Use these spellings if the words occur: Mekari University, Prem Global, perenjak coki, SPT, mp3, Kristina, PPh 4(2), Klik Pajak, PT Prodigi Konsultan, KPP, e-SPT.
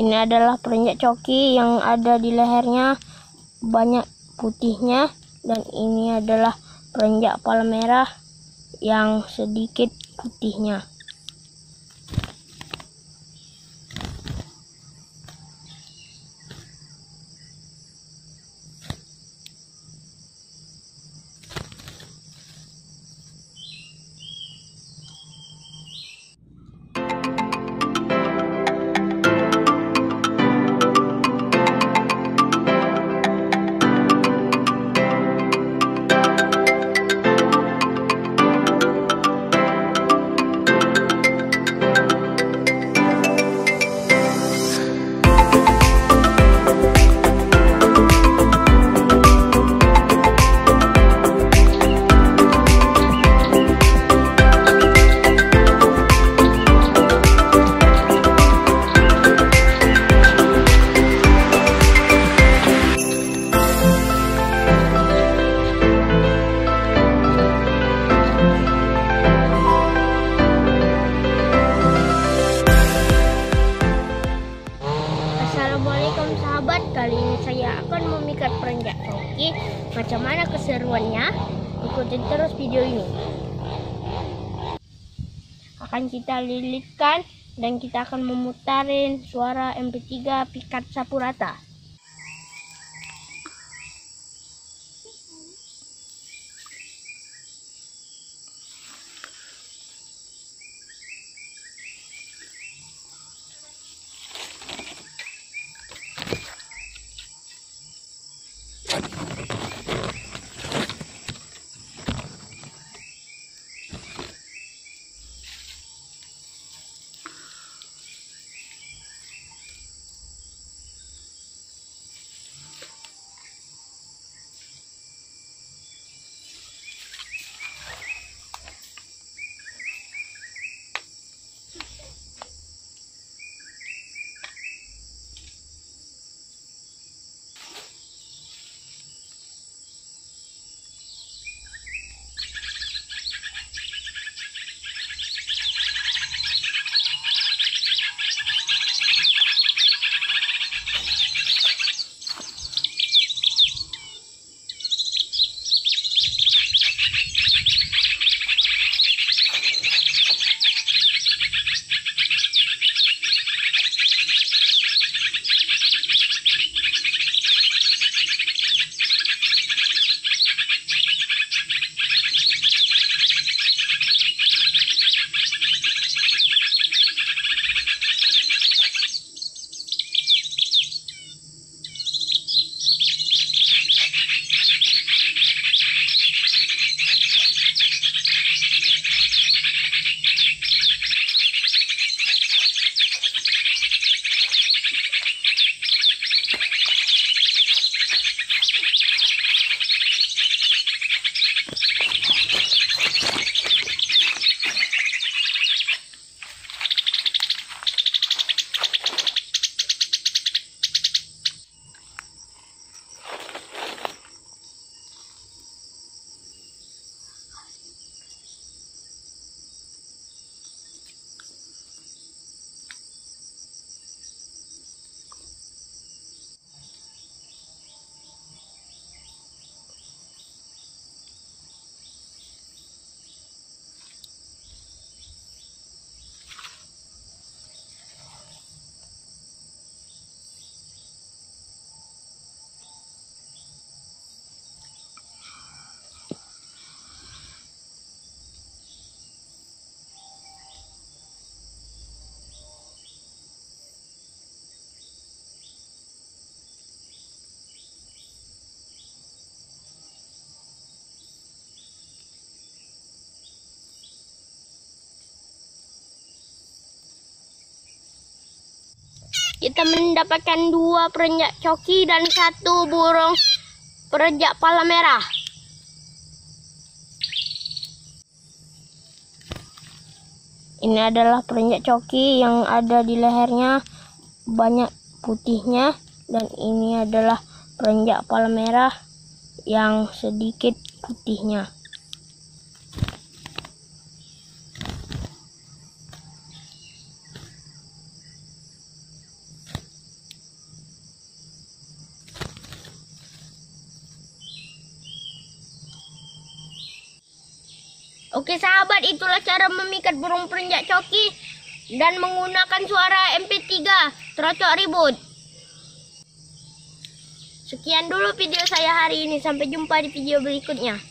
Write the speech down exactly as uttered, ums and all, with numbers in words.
Ini adalah perenjak coki yang ada di lehernya banyak putihnya, dan ini adalah perenjak kepala merah yang sedikit putihnya. Kali ini saya akan memikat perenjak coki. Macam mana keseruannya? Ikutin terus video ini. Akan kita lilitkan dan kita akan memutarin suara M P tiga pikat sapu rata. Kita mendapatkan dua perenjak coki dan satu burung perenjak kepala merah. Ini adalah perenjak coki yang ada di lehernya banyak putihnya, dan ini adalah perenjak kepala merah yang sedikit putihnya. Oke sahabat, itulah cara memikat burung perenjak coki dan menggunakan suara M P tiga terocok ribut. Sekian dulu video saya hari ini. Sampai jumpa di video berikutnya.